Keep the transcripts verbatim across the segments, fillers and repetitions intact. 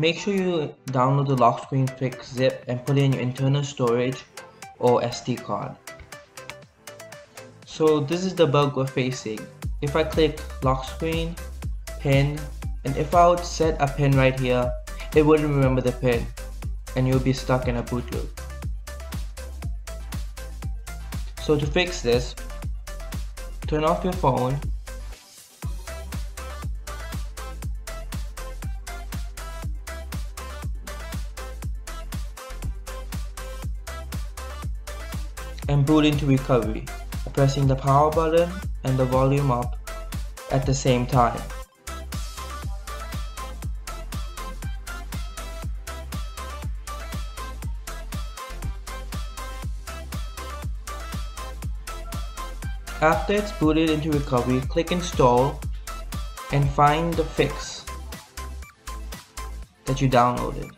Make sure you download the lock screen pick zip and put it in your internal storage or S D card. So this is the bug we're facing. If I click lock screen, pin, and if I would set a pin right here, it wouldn't remember the pin and you'll be stuck in a boot loop. So to fix this, turn off your phone, and boot into recovery, pressing the power button and the volume up at the same time. After it's booted into recovery, click install and find the fix that you downloaded.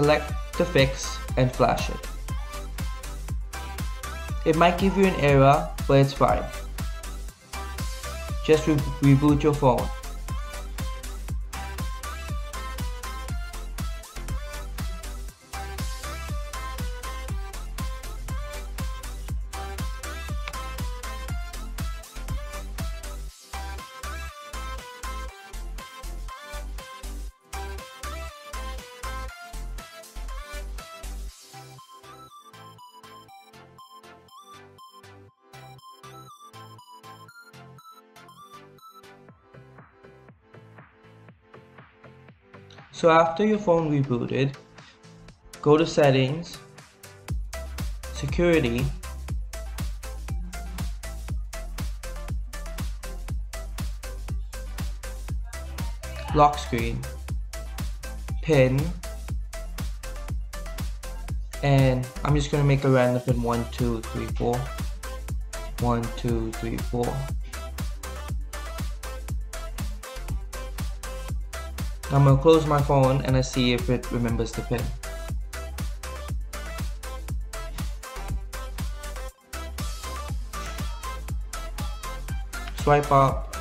Select the fix and flash it. It might give you an error, but it's fine. Just re reboot your phone. So after your phone rebooted, go to settings, security, lock screen, pin, and I'm just going to make a random pin one two three four, one two three four. I'm going to close my phone and I see if it remembers the pin. Swipe up.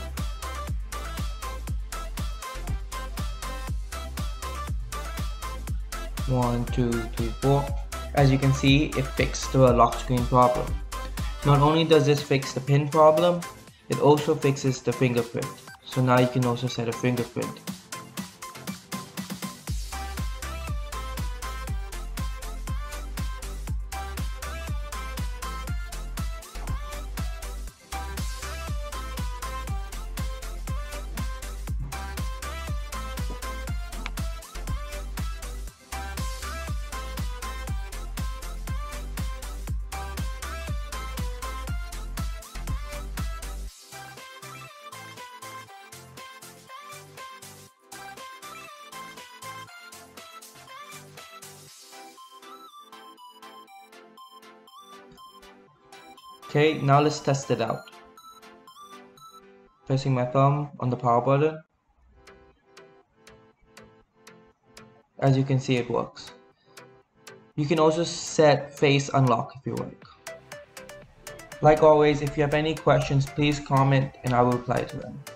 One, two, three, four. As you can see, it fixed the lock screen problem. Not only does this fix the pin problem, it also fixes the fingerprint. So now you can also set a fingerprint. Okay, now let's test it out. Pressing my thumb on the power button. As you can see, it works. You can also set face unlock if you like. Like always, if you have any questions, please comment and I will reply to them.